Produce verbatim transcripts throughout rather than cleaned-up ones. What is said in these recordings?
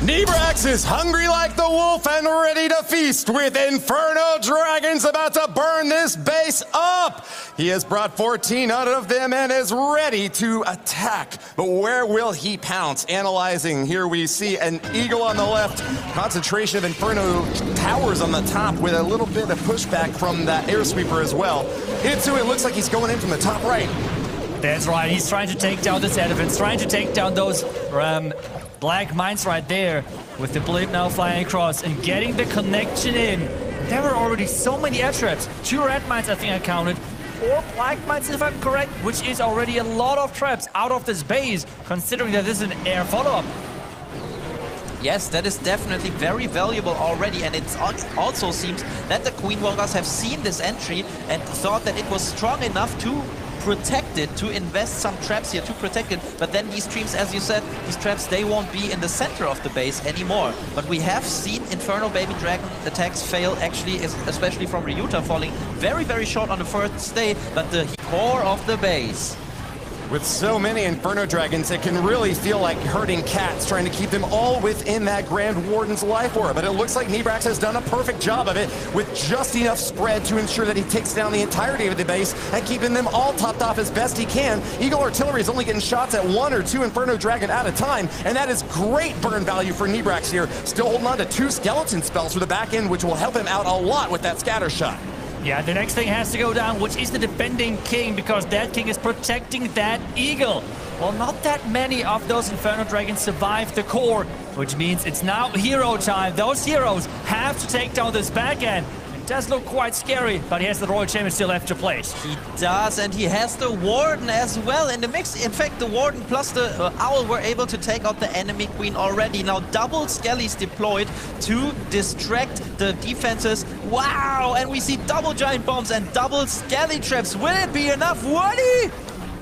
Nibrax is hungry like the wolf and ready to feast with Inferno Dragons about to burn this base up. He has brought fourteen out of them and is ready to attack. But where will he pounce? Analyzing, here we see an eagle on the left. Concentration of Inferno Towers on the top with a little bit of pushback from that air sweeper as well. Hitsu, it looks like he's going in from the top right. That's right, he's trying to take down this elephant, trying to take down those um, black mines right there, with the blimp now flying across and getting the connection in. There were already so many air traps, two red mines I think I counted, four black mines if I'm correct, which is already a lot of traps out of this base, considering that this is an air follow-up. Yes, that is definitely very valuable already, and it also seems that the Queen Walkers have seen this entry and thought that it was strong enough to protect it, to invest some traps here to protect it, but then these traps, as you said, these traps, they won't be in the center of the base anymore. But we have seen Inferno Baby Dragon attacks fail, actually, especially from Ryuta, falling very, very short on the first day, but the core of the base. With so many Inferno Dragons, it can really feel like herding cats, trying to keep them all within that Grand Warden's life aura. But it looks like Nibrax has done a perfect job of it, with just enough spread to ensure that he takes down the entirety of the base and keeping them all topped off as best he can. Eagle Artillery is only getting shots at one or two Inferno Dragon at a time, and that is great burn value for Nibrax here. Still holding on to two skeleton spells for the back end, which will help him out a lot with that scatter shot. Yeah, the next thing has to go down, which is the defending king, because that king is protecting that eagle. Well, not that many of those Inferno Dragons survive the core, which means it's now hero time. Those heroes have to take down this back end. Does look quite scary, but he has the Royal Champion still left to place. He does, and he has the Warden as well in the mix. In fact, the Warden plus the uh, Owl were able to take out the enemy Queen already. Now double skellies deployed to distract the defenses. Wow, and we see double giant bombs and double skelly traps. Will it be enough, Woody?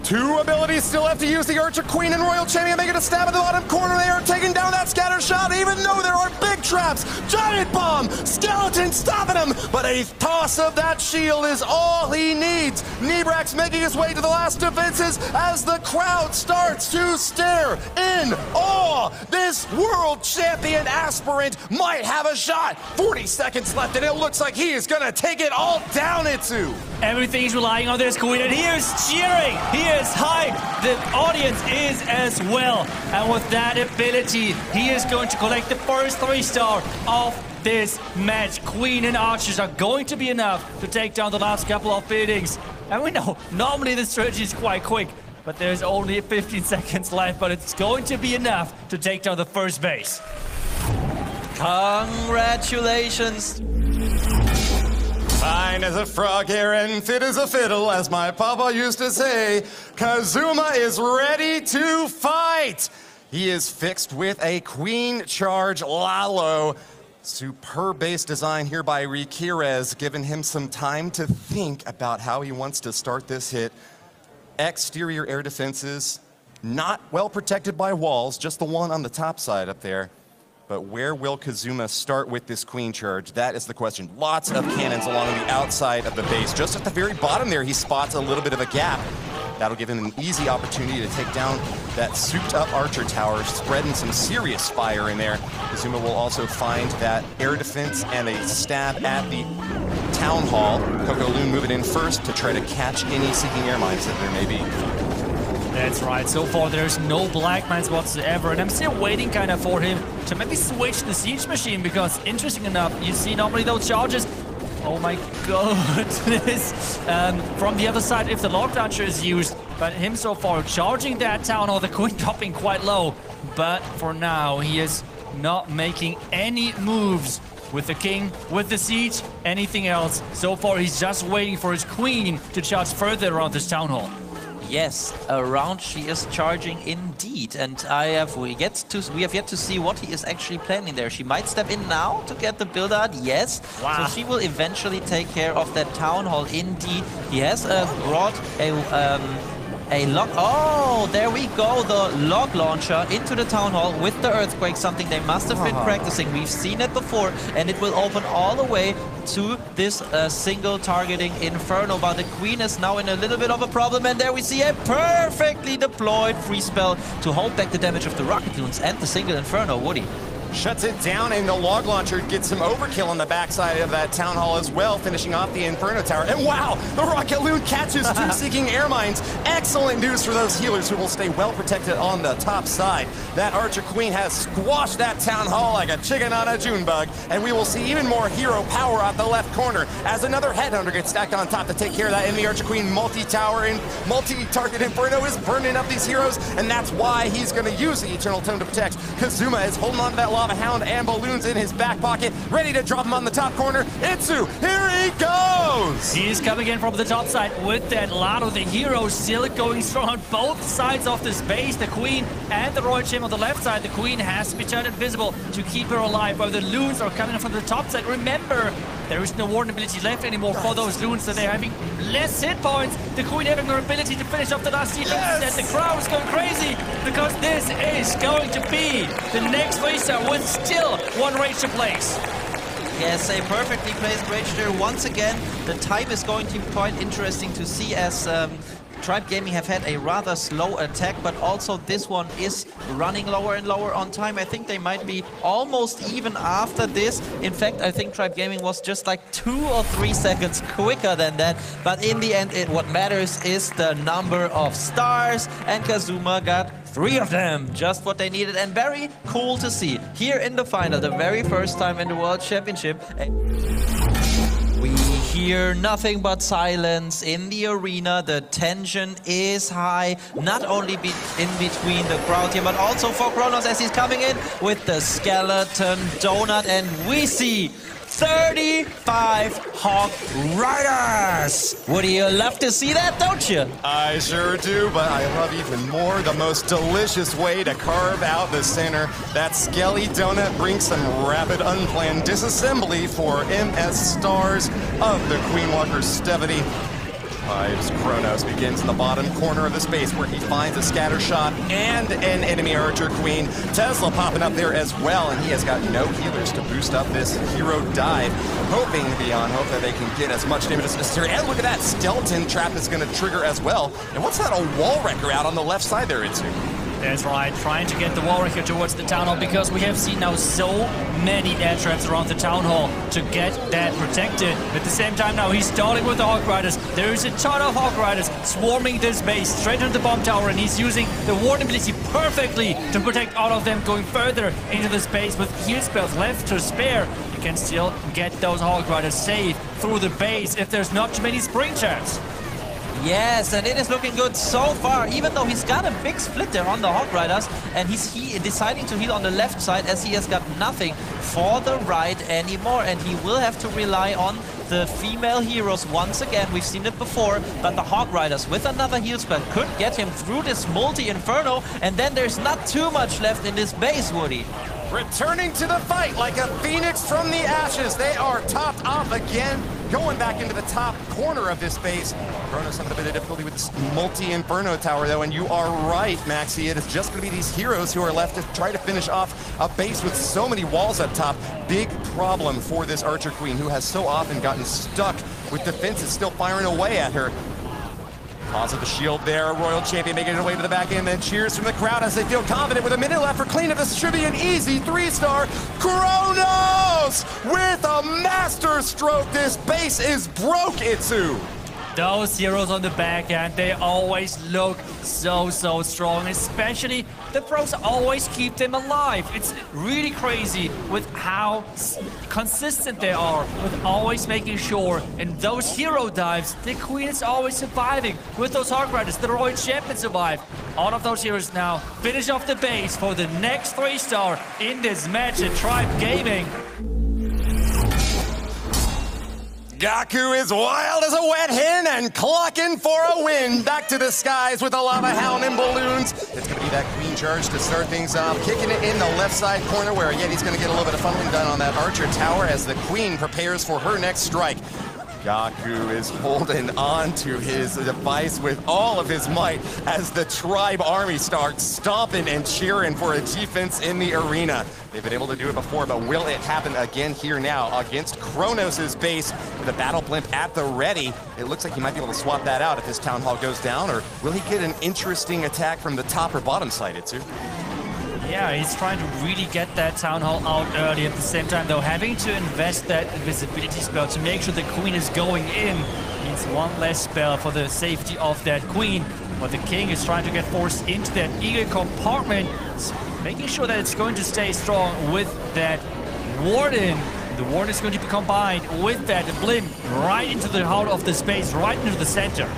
Two abilities still have to use, the Archer Queen and Royal Champion making a stab at the bottom corner. They are taking down that scatter shot, even though there are big traps. Giant bomb, skeleton stopping him, but a toss of that shield is all he needs. Nibrax making his way to the last defenses as the crowd starts to stare in awe. This World Champion aspirant might have a shot. forty seconds left, and it looks like he is gonna take it all down, Itsu. Everything's relying on this Queen, and here's cheering. He is hyped, the audience is as well, and with that ability he is going to collect the first three star of this match. Queen and archers are going to be enough to take down the last couple of buildings, and we know normally the strategy is quite quick, but there's only fifteen seconds left, but it's going to be enough to take down the first base. Congratulations. Fine as a frog here and fit as a fiddle, as my papa used to say. Kazuma is ready to fight. He is fixed with a Queen Charge Lalo. Superb base design here by Riquirez, giving him some time to think about how he wants to start this hit. Exterior air defenses, not well protected by walls, just the one on the top side up there. But where will Kazuma start with this Queen Charge? That is the question. Lots of cannons along the outside of the base. Just at the very bottom there, he spots a little bit of a gap. That'll give him an easy opportunity to take down that souped-up Archer Tower, spreading some serious fire in there. Kazuma will also find that air defense and a stab at the Town Hall. Coco Loon moving in first to try to catch any seeking air mines that there may be. That's right, so far there's no black mines whatsoever, and I'm still waiting kind of for him to maybe switch the Siege Machine, because interesting enough, you see normally those charges. Oh my goodness. Um, from the other side, if the Log Launcher is used, but him so far charging that town, or the Queen dropping quite low, but for now he is not making any moves with the King, with the Siege, anything else. So far he's just waiting for his Queen to charge further around this Town Hall. Yes, around she is charging indeed, and I have we get to we have yet to see what he is actually planning there. She might step in now to get the build out. Yes, wow. So she will eventually take care of that town hall. Indeed, he has uh, brought a um, a log. Oh, there we go, the log launcher into the town hall with the earthquake. Something they must have been uh-huh. practicing. We've seen it before, and it will open all the way to this uh, single targeting Inferno, but the Queen is now in a little bit of a problem, and there we see a perfectly deployed free spell to hold back the damage of the rocket loons and the single Inferno, Woody. shuts it down, and the log launcher gets some overkill on the backside of that town hall as well, finishing off the Inferno Tower. And wow, the rocket loon catches two seeking air mines. Excellent news for those healers who will stay well protected on the top side. That Archer Queen has squashed that town hall like a chicken on a June bug, and we will see even more hero power out the left corner as another Headhunter gets stacked on top to take care of that. And the Archer Queen multi-tower and multi-target Inferno is burning up these heroes, and that's why he's going to use the Eternal Tome to protect. Kazuma is holding on to that lava hound and balloons in his back pocket, ready to drop him on the top corner. Itsu, here he goes! He is coming in from the top side with that Lado. The hero still going strong on both sides of this base. The Queen and the Royal Champion on the left side. The Queen has to be turned invisible to keep her alive, while the loons are coming from the top side. Remember, there is no warden ability left anymore for those loons, so they're having less hit points. The Queen having her ability to finish off the last sequence, and the crowd is going crazy because this is going to be the next racer with still one race to place. Yes, a perfectly placed race there once again. The type is going to be quite interesting to see, as um, Tribe Gaming have had a rather slow attack, but also this one is running lower and lower on time. I think they might be almost even after this. In fact, I think Tribe Gaming was just like two or three seconds quicker than that. But in the end, it, what matters is the number of stars, and Kazuma got three of them, just what they needed, and very cool to see. Here in the final, the very first time in the World Championship, we hear nothing but silence in the arena. The tension is high, not only be in between the crowd here, but also for Kronos as he's coming in with the skeleton donut, and we see thirty-five Hawk Riders! Would you love to see that, don't you? I sure do, but I love even more the most delicious way to carve out the center. That Skelly Donut brings some rapid unplanned disassembly for M S Stars of the Queen Walkers seventy. As Kronos begins in the bottom corner of the space where he finds a scatter shot and an enemy Archer Queen. Tesla popping up there as well, and he has got no healers to boost up this hero dive. Hoping beyond hope that they can get as much damage as necessary. And look at that, Skeleton Trap is going to trigger as well. And what's that, a wall wrecker out on the left side there, Itsu? That's right, trying to get the wall wrecker towards the town hall, because we have seen now so many air traps around the town hall to get that protected. But at the same time now, he's starting with the Hawk Riders. There is a ton of Hawk Riders swarming this base straight into the bomb tower, and he's using the warden ability perfectly to protect all of them, going further into the space with heal spells left to spare. You can still get those Hawk Riders safe through the base if there's not too many spring traps. Yes, and it is looking good so far, even though he's got a big split there on the Hawk Riders, and he's he deciding to heal on the left side as he has got nothing for the right anymore, and he will have to rely on the female heroes once again. We've seen it before, but the Hawk Riders with another heal spell could get him through this multi-inferno, and then there's not too much left in this base, Woody. Returning to the fight like a phoenix from the ashes, they are topped off again. Going back into the top corner of this base. Kronos having a bit of difficulty with this multi-inferno tower, though, and you are right, Maxi. It is just going to be these heroes who are left to try to finish off a base with so many walls up top. Big problem for this Archer Queen, who has so often gotten stuck with defenses still firing away at her. Positive the shield there, Royal Champion making it way to the back end, then cheers from the crowd as they feel confident with a minute left for cleanup. This should be an easy three-star. Kronos with a master stroke. This base is broke, Itsu. Those heroes on the back end, they always look so, so strong, especially the pros always keep them alive. It's really crazy with how consistent they are, with always making sure. And those hero dives, the Queen is always surviving. With those Hawk Riders, the Royal Champion survived. All of those heroes now finish off the base for the next three-star in this match at Tribe Gaming. Gaku is wild as a wet hen and clocking for a win. Back to the skies with a lava hound and balloons. It's going to be that Queen charge to start things off. Kicking it in the left side corner where yet he's going to get a little bit of funneling done on that Archer Tower as the Queen prepares for her next strike. Gaku is holding on to his device with all of his might as the Tribe Army starts stomping and cheering for a defense in the arena. They've been able to do it before, but will it happen again here now against Kronos' base with a battle blimp at the ready? It looks like he might be able to swap that out if his town hall goes down, or will he get an interesting attack from the top or bottom side, Itsu? Yeah, he's trying to really get that Town Hall out early. At the same time, though, having to invest that invisibility spell to make sure the Queen is going in means one less spell for the safety of that Queen. But the King is trying to get forced into that Eagle compartment, making sure that it's going to stay strong with that Warden. The Warden is going to be combined with that Blimp right into the heart of the space, right into the center.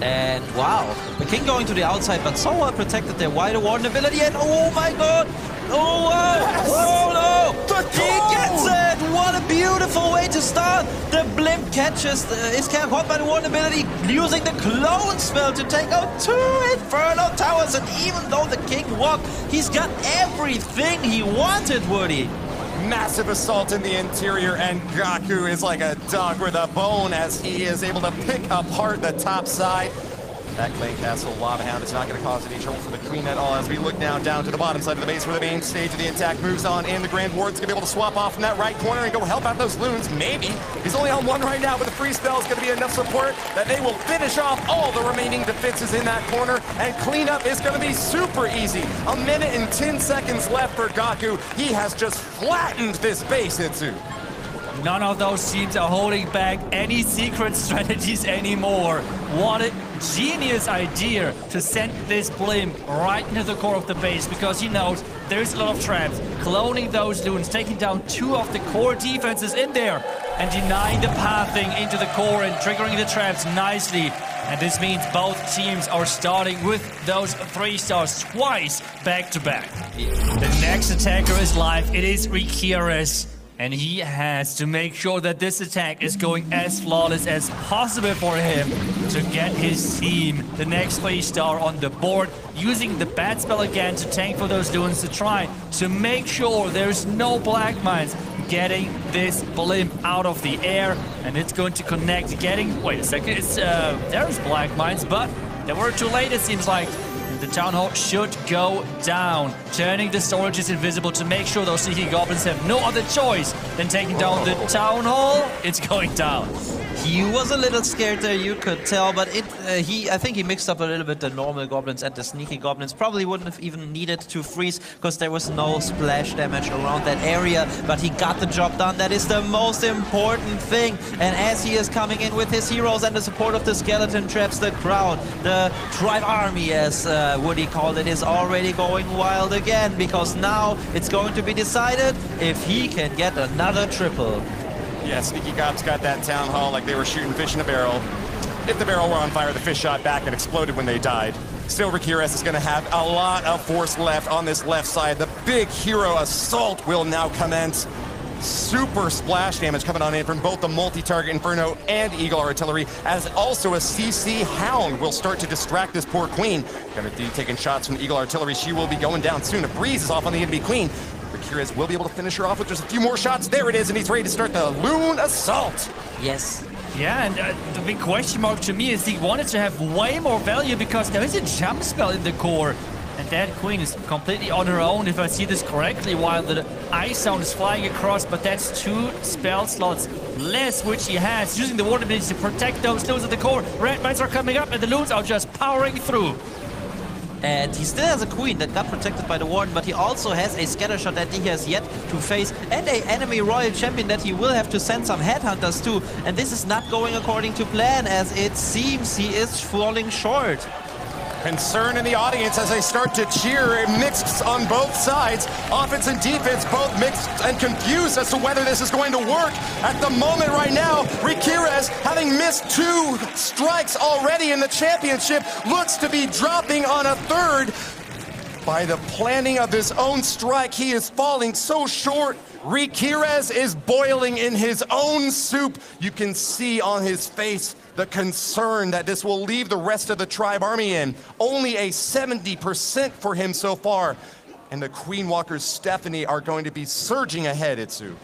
And wow, the King going to the outside, but so well protected there. Why the Warden ability? And oh my god! Oh wow! Yes. Oh no! The King gets it! What a beautiful way to start! The Blimp catches, uh, is caught by the Warden ability, using the clone spell to take out two Inferno Towers. And even though the King walked, he's got everything he wanted, Woody. Massive assault in the interior, and Gaku is like a dog with a bone as he is able to pick apart the top side. That clan castle lava hound is not going to cause any trouble for the Queen at all as we look now down to the bottom side of the base where the main stage of the attack moves on, and the Grand Ward's going to be able to swap off in that right corner and go help out those loons, maybe. He's only on one right now, but the free spell is going to be enough support that they will finish off all the remaining defenses in that corner, and cleanup is going to be super easy. A minute and ten seconds left for Gaku. He has just flattened this base, Itsu. None of those teams are holding back any secret strategies anymore. What a genius idea to send this Blimp right into the core of the base, because he knows there's a lot of traps. Cloning those loons, taking down two of the core defenses in there and denying the pathing into the core and triggering the traps nicely. And this means both teams are starting with those three stars twice back to back. The next attacker is live. It is Riquirez. And he has to make sure that this attack is going as flawless as possible for him to get his team the next three star on the board, using the bad spell again to tank for those loons to try to make sure there's no black mines getting this Blimp out of the air. And it's going to connect, getting, wait a second, it's uh, there's black mines, but they were too late it seems like. The Town Hall should go down, turning the storages invisible to make sure those Seeking Goblins have no other choice than taking down the Town Hall. It's going down. He was a little scared there, you could tell, but it, uh, he, I think he mixed up a little bit the normal Goblins and the Sneaky Goblins. Probably wouldn't have even needed to freeze, because there was no splash damage around that area, but he got the job done. That is the most important thing. And as he is coming in with his heroes and the support of the Skeleton Traps, the crowd, the Tribe Army, as uh, Woody called it, is already going wild again, because now it's going to be decided if he can get another triple. Yeah, Sneaky Gob's got that Town Hall like they were shooting fish in a barrel. If the barrel were on fire, the fish shot back and exploded when they died. Still, Riquirez is going to have a lot of force left on this left side. The big hero assault will now commence. Super splash damage coming on in from both the multi-target Inferno and Eagle Artillery, as also a C C Hound will start to distract this poor Queen. Going to be taking shots from Eagle Artillery. She will be going down soon. A breeze is off on the enemy Queen. Riquirez will be able to finish her off with just a few more shots. There it is, and he's ready to start the loon assault. Yes. Yeah, and uh, the big question mark to me is he wanted to have way more value, because there is a jump spell in the core. And that Queen is completely on her own, if I see this correctly, while the ice sound is flying across, but that's two spell slots less, which he has, using the water ability to protect those loons at the core. Red mines are coming up, and the loons are just powering through. And he still has a Queen that got protected by the Warden, but he also has a scatter shot that he has yet to face, and a enemy Royal Champion that he will have to send some Headhunters to. And this is not going according to plan, as it seems he is falling short. Concern in the audience as they start to cheer, mixed on both sides. Offense and defense both mixed and confused as to whether this is going to work. At the moment right now, Riquirez, having missed two strikes already in the championship, looks to be dropping on a third. By the planning of his own strike, he is falling so short. Riquirez is boiling in his own soup. You can see on his face the concern that this will leave the rest of the Tribe Army in. Only a seventy percent for him so far. And the Queen Walkers, Stephanie, are going to be surging ahead, Itsu.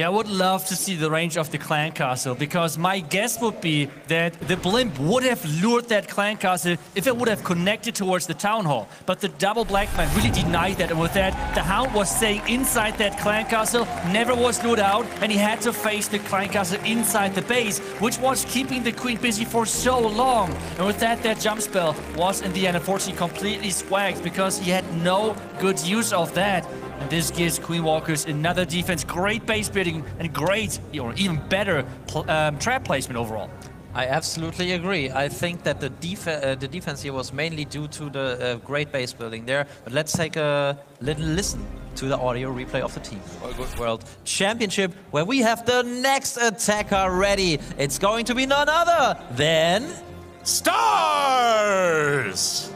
Yeah, I would love to see the range of the clan castle, because my guess would be that the blimp would have lured that clan castle if it would have connected towards the town hall. But the double black mine really denied that, and with that, the hound was staying inside that clan castle, never was lured out, and he had to face the clan castle inside the base, which was keeping the queen busy for so long. And with that, that jump spell was in the end unfortunately completely swagged because he had no good use of that. And this gives Queen Walkers another defense, great base building, and great, or even better, um, trap placement overall. I absolutely agree. I think that the, def uh, the defense here was mainly due to the uh, great base building there. But let's take a little listen to the audio replay of the Team World Championship, where we have the next attacker ready. It's going to be none other than Stars!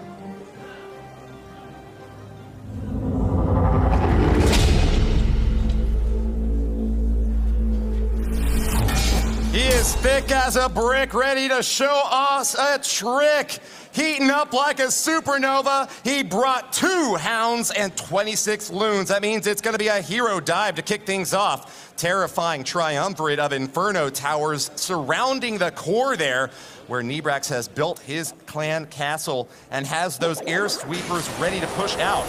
He is thick as a brick, ready to show us a trick. Heating up like a supernova, he brought two hounds and twenty-six loons. That means it's gonna be a hero dive to kick things off. Terrifying triumvirate of Inferno Towers surrounding the core there, where Nibrax has built his clan castle and has those air sweepers ready to push out.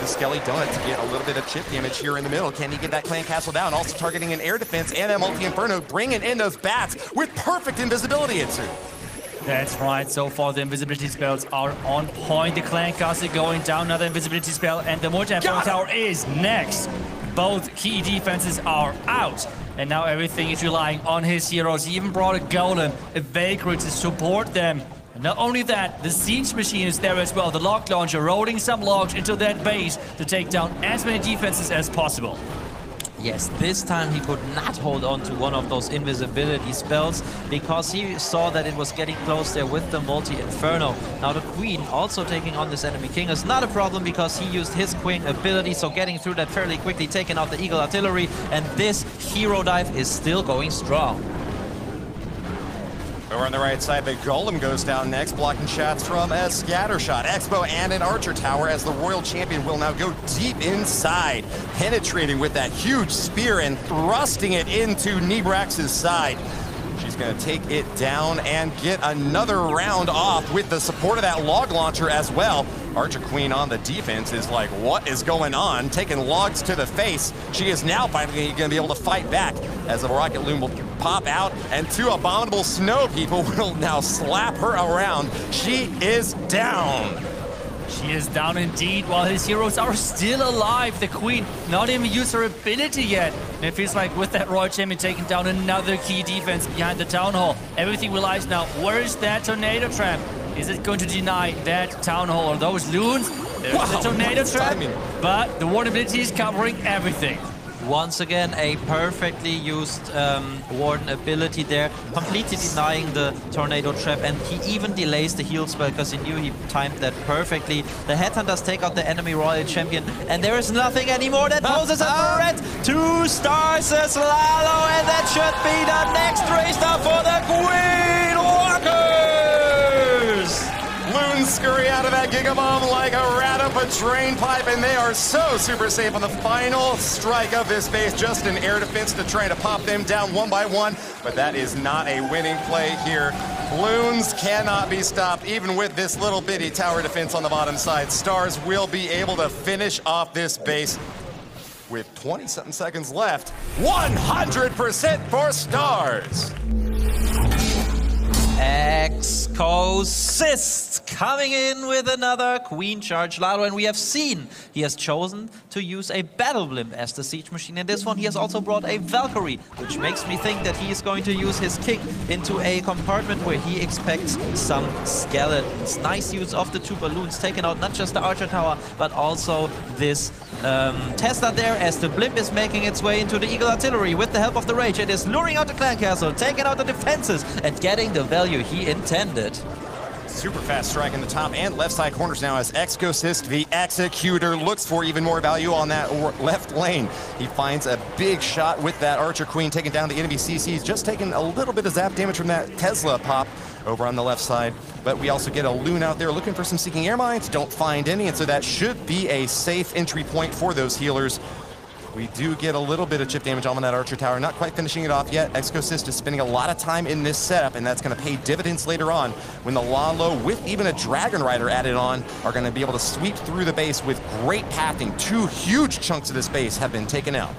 The Skelly Donut to get a little bit of chip damage here in the middle. Can he get that clan castle down? Also targeting an air defense and a multi-inferno, bringing in those bats with perfect invisibility into. That's right, so far the invisibility spells are on point. The clan castle going down, another invisibility spell, and the multi-inferno tower is next. Both key defenses are out. And now everything is relying on his heroes. He even brought a golem, a Valkyrie to support them. Not only that, the Siege Machine is there as well. The Log Launcher rolling some logs into that base to take down as many defenses as possible. Yes, this time he could not hold on to one of those invisibility spells because he saw that it was getting close there with the multi-inferno. Now the Queen also taking on this enemy King is not a problem because he used his Queen ability, so getting through that fairly quickly, taking out the Eagle Artillery, and this hero dive is still going strong. Over on the right side, the Golem goes down next, blocking shots from a scatter shot, Expo, and an Archer Tower, as the Royal Champion will now go deep inside, penetrating with that huge spear and thrusting it into Nibrax's side. She's going to take it down and get another round off with the support of that log launcher as well. Archer Queen on the defense is like, what is going on? Taking logs to the face. She is now finally going to be able to fight back as the rocket loom will pop out, and two abominable snow people will now slap her around. She is down. She is down indeed, while his heroes are still alive. The Queen not even used her ability yet. And it feels like with that Royal Champion taking down another key defense behind the Town Hall, everything relies now, where is that tornado trap? Is it going to deny that Town Hall or those loons? There's wow, a tornado trap, timing. But the Warden ability is covering everything. Once again, a perfectly used um, Warden ability there, completely denying the tornado trap, and he even delays the heal spell because he knew he timed that perfectly. The Headhunters take out the enemy Royal Champion, and there is nothing anymore that poses a threat. Two Stars, a slalom, and that should be the next race now for the Queen Walkers! Loons scurry out of that Gigabomb like a rat up a drain pipe, and they are so super safe on the final strike of this phase. Just an air defense to try to pop them down one by one, but that is not a winning play here. Loons cannot be stopped, even with this little bitty tower defense on the bottom side. Stars will be able to finish off this base with twenty-something seconds left. one hundred percent for Stars! Exco-Sist coming in with another Queen Charge Lado, and we have seen he has chosen to use a Battle Blimp as the Siege Machine. In this one, he has also brought a Valkyrie, which makes me think that he is going to use his kick into a compartment where he expects some skeletons. Nice use of the two balloons, taking out not just the Archer Tower, but also this um, Tesla there, as the Blimp is making its way into the Eagle Artillery with the help of the Rage. It is luring out the Clan Castle, taking out the defenses, and getting the value he intended. Super fast strike in the top and left side corners now as Exco-Sist, the Executor, looks for even more value on that left lane. He finds a big shot with that Archer Queen, taking down the enemy C Cs, just taking a little bit of zap damage from that Tesla pop over on the left side. But we also get a loon out there looking for some seeking air mines, don't find any, and so that should be a safe entry point for those healers. We do get a little bit of chip damage on that Archer Tower, not quite finishing it off yet. Excosyst is spending a lot of time in this setup, and that's going to pay dividends later on when the Lalo, with even a Dragon Rider added on, are going to be able to sweep through the base with great pathing. Two huge chunks of this base have been taken out.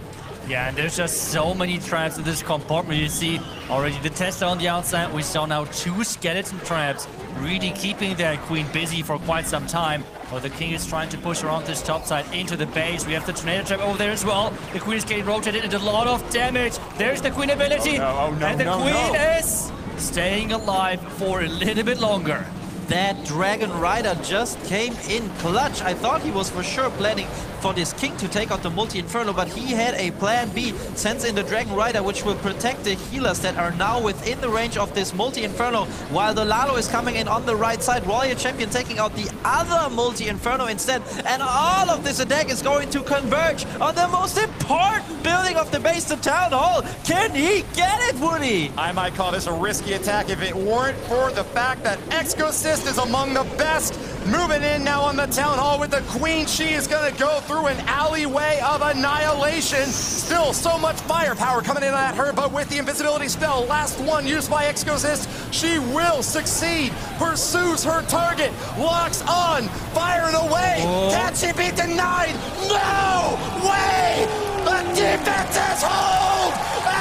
Yeah, and there's just so many traps in this compartment. You see already the Tesla on the outside. We saw now two Skeleton Traps really keeping their Queen busy for quite some time. Well, the King is trying to push around this top side into the base. We have the Tornado Trap over there as well. The Queen is getting rotated and a lot of damage. There's the Queen ability. Oh, no, oh, no, and the no, Queen no. is staying alive for a little bit longer. That Dragon Rider just came in clutch. I thought he was for sure planning for this King to take out the multi-inferno, but he had a plan B. Sends in the Dragon Rider, which will protect the healers that are now within the range of this multi-inferno, while the Lalo is coming in on the right side. Royal Champion taking out the other multi-inferno instead, and all of this attack is going to converge on the most important building of the base, the Town Hall. Can he get it, Woody? I might call this a risky attack if it weren't for the fact that Excosyst is among the best. Moving in now on the Town Hall with the Queen. She is going to go through an alleyway of annihilation. Still so much firepower coming in at her, but with the invisibility spell, last one used by Excosyst, she will succeed. Pursues her target, locks on, firing away. Oh. Can she be denied? No way! The defense has hold!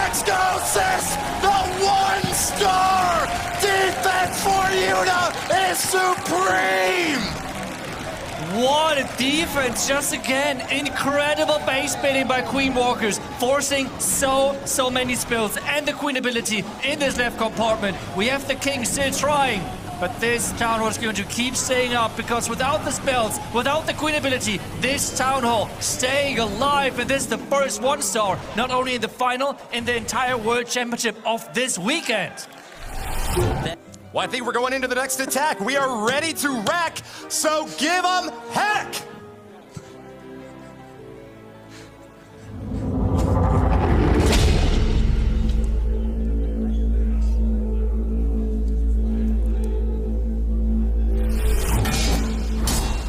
Excosyst, the one-star defense for Yuna is supreme! What a defense, just again, incredible base building by Queen Walkers, forcing so, so many spills and the Queen ability in this left compartment. We have the King still trying, but this Town Hall is going to keep staying up because without the spells, without the Queen ability, this Town Hall staying alive, and this is the first one star, not only in the final, in the entire World Championship of this weekend. Well, I think we're going into the next attack. We are ready to wreck, so give them heck!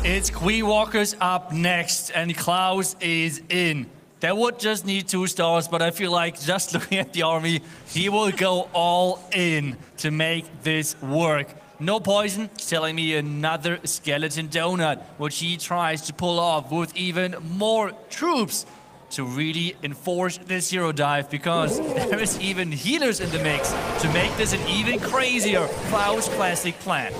It's Queen Walkers up next, and Klaus is in. They would just need two stars, but I feel like just looking at the army, he will go all in to make this work. No poison, telling me another skeleton donut, which he tries to pull off with even more troops to really enforce this hero dive, because there is even healers in the mix to make this an even crazier Klaus classic plan.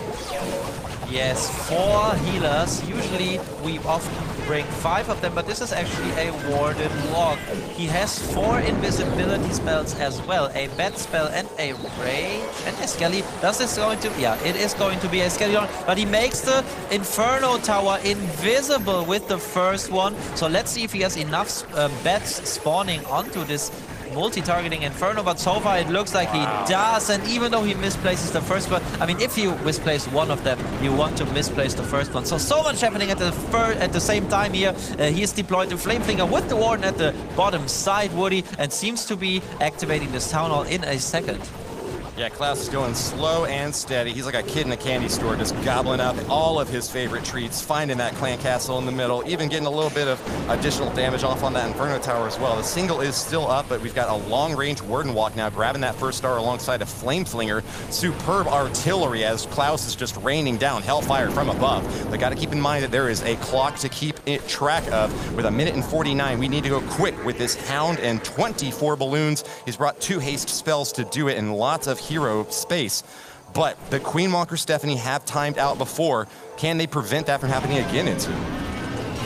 Yes, four healers. Usually we often bring five of them, but this is actually a Warden Log. He has four invisibility spells as well, a bat spell and a rage and a skelly. Does this going to? Yeah, it is going to be a skeleton. But he makes the Inferno Tower invisible with the first one. So let's see if he has enough uh, bats spawning onto this multi-targeting Inferno, but so far it looks like wow. he does, and even though he misplaces the first one, I mean, if you misplace one of them, you want to misplace the first one. So, so much happening at the at the same time here. Uh, he is deployed to Flameflinger with the Warden at the bottom side, Woody, and seems to be activating this Town Hall in a second. Yeah, Klaus is going slow and steady. He's like a kid in a candy store, just gobbling up all of his favorite treats, finding that clan castle in the middle, even getting a little bit of additional damage off on that Inferno Tower as well. The single is still up, but we've got a long-range Warden Walk now, grabbing that first star alongside a Flameflinger. Superb artillery as Klaus is just raining down hellfire from above. They got to keep in mind that there is a clock to keep it track of. With a minute and forty-nine, we need to go quick with this Hound and twenty-four balloons. He's brought two haste spells to do it, and lots of hero space, but the Queen Walker Stephanie have timed out before. Can they prevent that from happening again in two?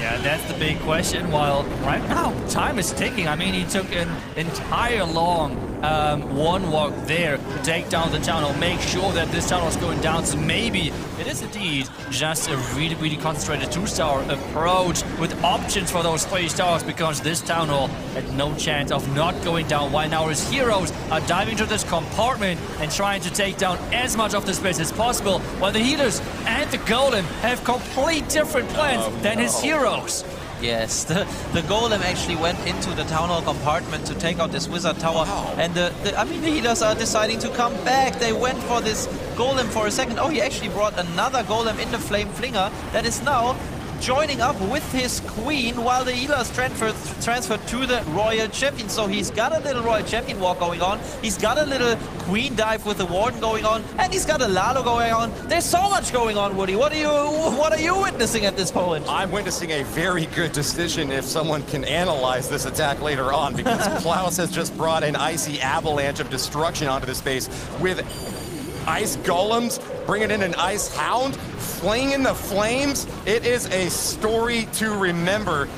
Yeah, that's the big question. While right now time is ticking. I mean, he took an entire long um, one walk there to take down the tunnel, make sure that this tunnel is going down. So maybe it is indeed just a really, really concentrated two-star approach with options for those three stars, because this Town Hall had no chance of not going down, while now his heroes are diving into this compartment and trying to take down as much of the space as possible, while the healers and the Golem have complete different plans oh, than no. his heroes. Yes, the, the Golem actually went into the Town Hall compartment to take out this Wizard Tower. Wow. And the, the, I mean, the healers are deciding to come back. They went for this Golem for a second. Oh, he actually brought another Golem in the Flameflinger that is now joining up with his queen while the healer's transferred transfer to the Royal Champion. So he's got a little Royal Champion walk going on. He's got a little queen dive with the Warden going on. And he's got a Lalo going on. There's so much going on, Woody. What are you, what are you witnessing at this point? I'm witnessing a very good decision if someone can analyze this attack later on, because Klaus has just brought an icy avalanche of destruction onto the space with ice golems, bringing in an ice hound, flinging the flames. It is a story to remember.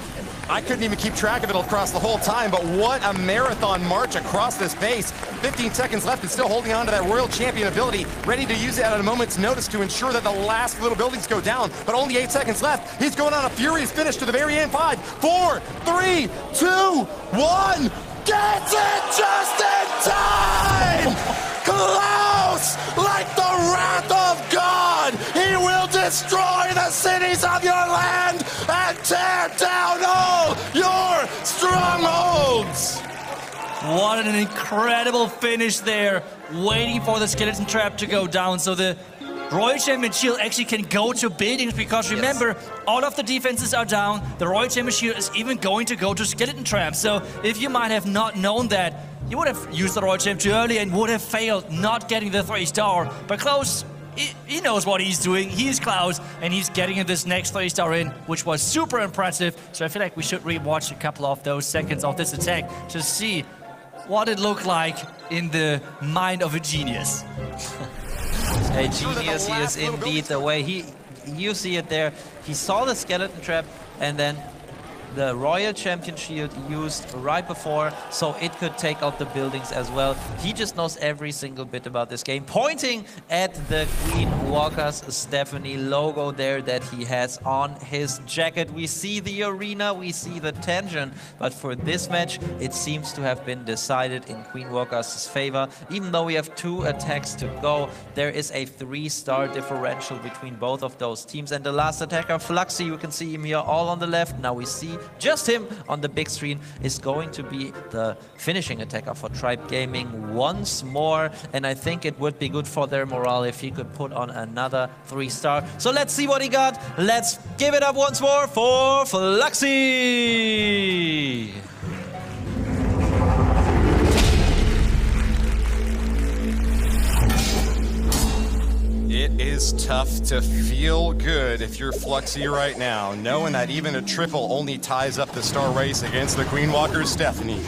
I couldn't even keep track of it across the whole time, but what a marathon march across this base. fifteen seconds left and still holding on to that Royal Champion ability, ready to use it at a moment's notice to ensure that the last little buildings go down, but only eight seconds left. He's going on a furious finish to the very end. Five, four, three, two, one. Gets it just in time! Klaus, like the wrath of God, he will destroy the cities of your land and tear down all your strongholds! What an incredible finish there, waiting for the skeleton trap to go down. So the Royal Champion Shield actually can go to buildings, because remember, yes, all of the defenses are down. The Royal Champion Shield is even going to go to Skeleton Traps. So if you might have not known that, you would have used the Royal Champion too early and would have failed not getting the three star. But Klaus, he, he knows what he's doing. He's Klaus, and he's getting this next three star in, which was super impressive. So I feel like we should rewatch a couple of those seconds of this attack to see what it looked like in the mind of a genius. A genius he is indeed, the way he, you see it there. He saw the skeleton trap and then the Royal Champion Shield used right before, so it could take out the buildings as well. He just knows every single bit about this game, pointing at the Queen Walkers Stephanie logo there that he has on his jacket. We see the arena, we see the tension, but for this match, it seems to have been decided in Queen Walkers' favor. Even though we have two attacks to go, there is a three-star differential between both of those teams. And the last attacker, Fluxy, you can see him here all on the left. Now we see just him on the big screen, is going to be the finishing attacker for Tribe Gaming once more, and I think it would be good for their morale if he could put on another three-star. So let's see what he got. Let's give it up once more for Fluxy! It is tough to feel good if you're Fluxy right now, knowing that even a triple only ties up the star race against the Queen Walker Stephanie.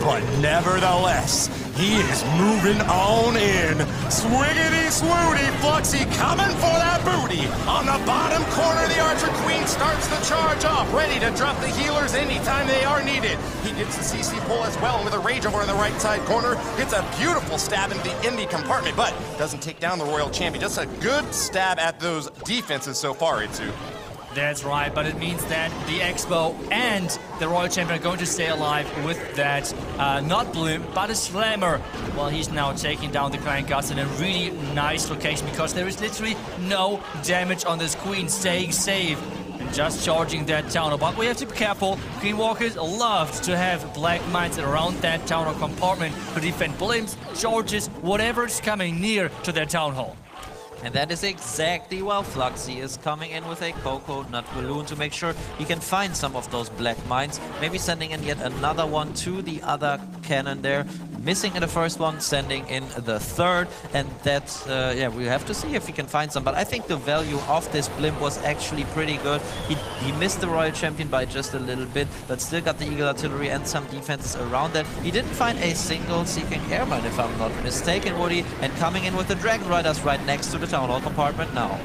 But nevertheless, he is moving on in. Swiggity swooty, Fluxy coming for that booty. On the bottom corner, the Archer Queen starts the charge off, ready to drop the healers anytime they are needed. He gets the C C pull as well, and with a rage over in the right side corner, gets a beautiful stab into the envy compartment, but doesn't take down the Royal Champion. Just a good stab at those defenses so far, Itsu. That's right, but it means that the Expo and the Royal Champion are going to stay alive with that, uh, not Bloom, but a Slammer. Well, he's now taking down the Clan Castle in a really nice location, because there is literally no damage on this Queen, staying safe and just charging that town. But we have to be careful. Queen Walkers love to have black mines around that town or compartment to defend blimps, charges, whatever is coming near to their town hall. And that is exactly why Fluxy is coming in with a Coco Nut Balloon to make sure he can find some of those black mines. Maybe sending in yet another one to the other cannon there. Missing in the first one, sending in the third. And that, uh, yeah, we have to see if he can find some. But I think the value of this blimp was actually pretty good. He, he missed the Royal Champion by just a little bit, but still got the Eagle Artillery and some defenses around that. He didn't find a single Seeking Air Mine, if I'm not mistaken, Woody. And coming in with the Dragon Riders right next to the Town Hall compartment now.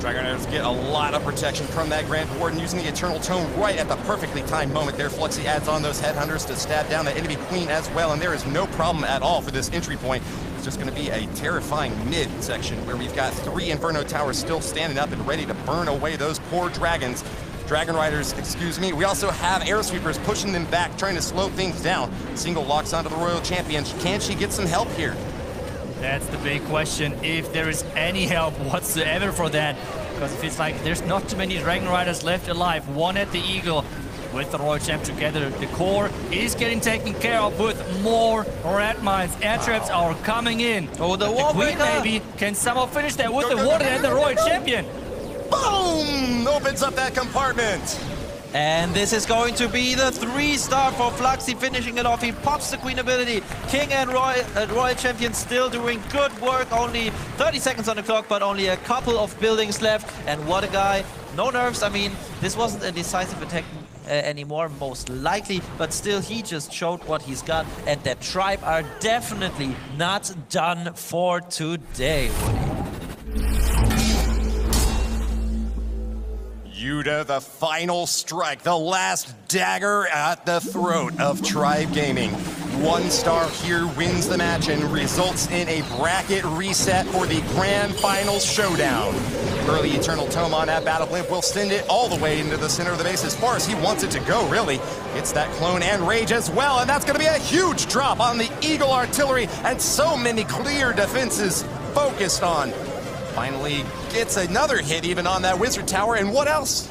Dragon Riders get a lot of protection from that Grand Warden, using the Eternal Tone right at the perfectly timed moment there. Fluxy adds on those Headhunters to stab down the enemy Queen as well, and there is no problem at all for this entry point. It's just going to be a terrifying mid-section where we've got three Inferno Towers still standing up and ready to burn away those poor Dragons. Dragon Riders, excuse me. We also have Air Sweepers pushing them back, trying to slow things down. Single locks onto the Royal Champion. Can she get some help here? That's the big question, if there is any help whatsoever for that. Because it feels like there's not too many Dragon Riders left alive. One at the Eagle with the Royal Champ together. The core is getting taken care of with more rat mines. Air traps wow. are coming in. Oh, the, the Queen maybe can somehow finish that with go, the go, Warden go, go, go, and the Royal go, go. Champion. Boom! Opens up that compartment. And this is going to be the three-star for Fluxy, finishing it off. He pops the Queen ability. King and Roy, uh, Royal Champion still doing good work. Only thirty seconds on the clock, but only a couple of buildings left. And what a guy. No nerves. I mean, this wasn't a decisive attack uh, anymore, most likely. But still, he just showed what he's got. And that Tribe are definitely not done for today, Woody. Yuta, the final strike, the last dagger at the throat of Tribe Gaming. One star here wins the match and results in a bracket reset for the grand finals showdown. Early Eternal Tome on that battle blimp will send it all the way into the center of the base as far as he wants it to go, really. It's that clone and rage as well, and that's going to be a huge drop on the Eagle Artillery, and so many clear defenses focused on. Finally gets another hit even on that Wizard Tower, and what else?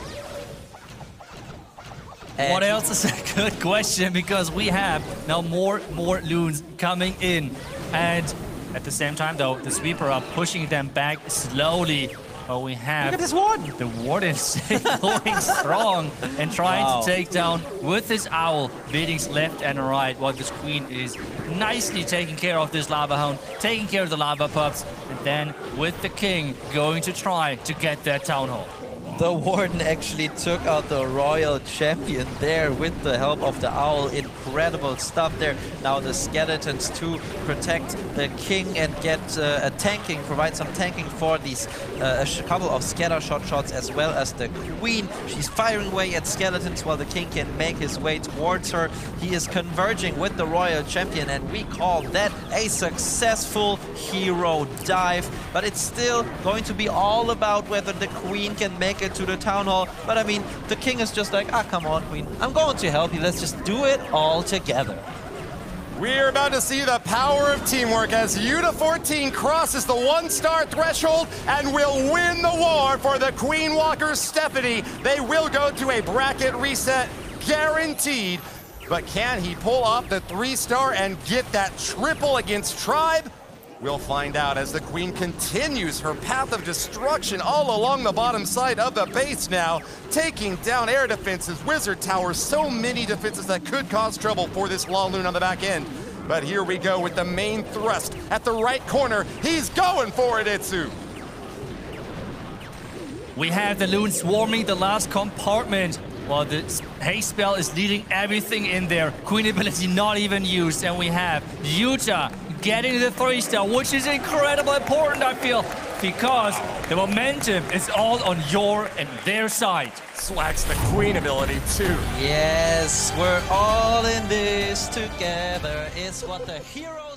And what else is a good question, because we have now more more loons coming in, and at the same time though, the Sweeper are pushing them back slowly. But we have... Look at this Warden! The Warden's going strong and trying wow. to take down with his Owl, beatings left and right, while this Queen is nicely taking care of this Lava Hound, taking care of the Lava Pups, and then with the King going to try to get that Town Hall. The Warden actually took out the Royal Champion there with the help of the Owl. Incredible stuff there. Now the Skeletons to protect the King and get uh, a tanking, provide some tanking for these uh, a couple of scatter shot shots, as well as the Queen. She's firing away at Skeletons while the King can make his way towards her. He is converging with the Royal Champion, and we call that a successful hero dive. But it's still going to be all about whether the Queen can make it to the Town Hall. But I mean, the King is just like, ah, come on, Queen, I'm going to help you. Let's just do it all together. We're about to see the power of teamwork as Yuta fourteen crosses the one-star threshold and will win the war for the Queen Walkers. Stephanie, they will go to a bracket reset, guaranteed. But can he pull off the three-star and get that triple against Tribe? We'll find out as the Queen continues her path of destruction all along the bottom side of the base now, taking down air defenses, Wizard Towers, so many defenses that could cause trouble for this Laloon on the back end. But here we go with the main thrust at the right corner. He's going for it, Itsu. We have the Loon swarming the last compartment. Well, the haste spell is leading everything in there. Queen ability not even used, and we have Yuta getting the three-star, which is incredibly important, I feel, because the momentum is all on your and their side. Slacks the Queen ability, too. Yes, we're all in this together. It's what the heroes...